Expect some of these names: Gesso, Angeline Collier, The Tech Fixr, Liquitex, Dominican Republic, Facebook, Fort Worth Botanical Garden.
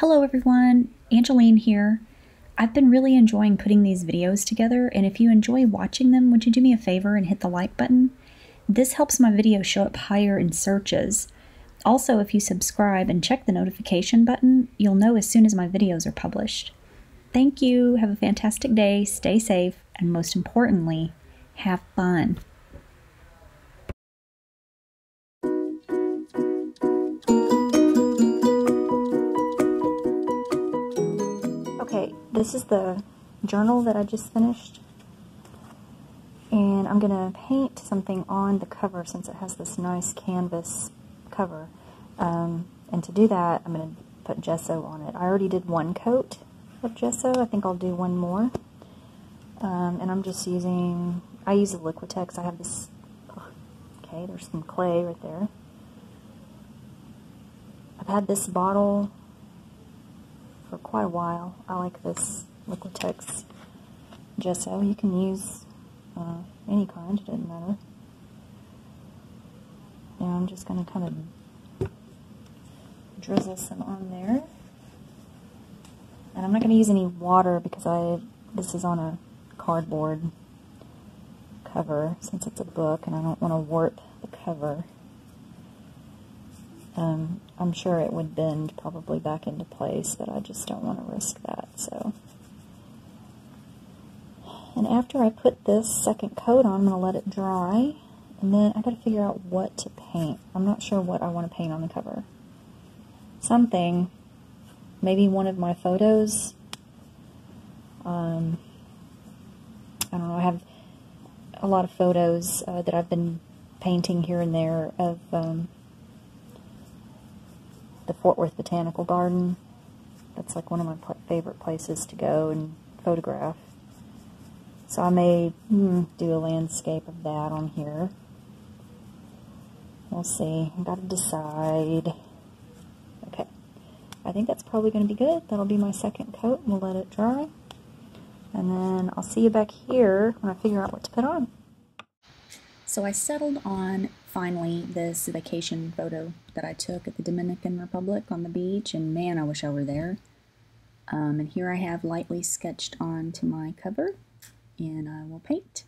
Hello everyone, Angeline here. I've been really enjoying putting these videos together, and if you enjoy watching them, would you do me a favor and hit the like button? This helps my video show up higher in searches. Also, if you subscribe and check the notification button, you'll know as soon as my videos are published. Thank you, have a fantastic day, stay safe, and most importantly, have fun. Okay, this is the journal that I just finished, and I'm gonna paint something on the cover since it has this nice canvas cover, and to do that I'm gonna put gesso on it. I already did one coat of gesso. I think I'll do one more, and I'm just using, I use a Liquitex. I have this, okay, there's some clay right there. I've had this bottle for quite a while. I like this Liquitex gesso. You can use any kind, it doesn't matter. Now I'm just going to kind of drizzle some on there. And I'm not going to use any water because this is on a cardboard cover since it's a book and I don't want to warp the cover. I'm sure it would bend probably back into place, but I just don't want to risk that, so. And after I put this second coat on, I'm going to let it dry, and then I've got to figure out what to paint. I'm not sure what I want to paint on the cover. Something, maybe one of my photos. I don't know, I have a lot of photos that I've been painting here and there of the Fort Worth Botanical Garden. That's like one of my favorite places to go and photograph. So I may do a landscape of that on here. We'll see. I've got to decide. Okay. I think that's probably going to be good. That'll be my second coat. We'll let it dry. And then I'll see you back here when I figure out what to put on. So I settled on, finally, this vacation photo that I took at the Dominican Republic on the beach, and man, I wish I were there. And here I have lightly sketched onto my cover, and I will paint.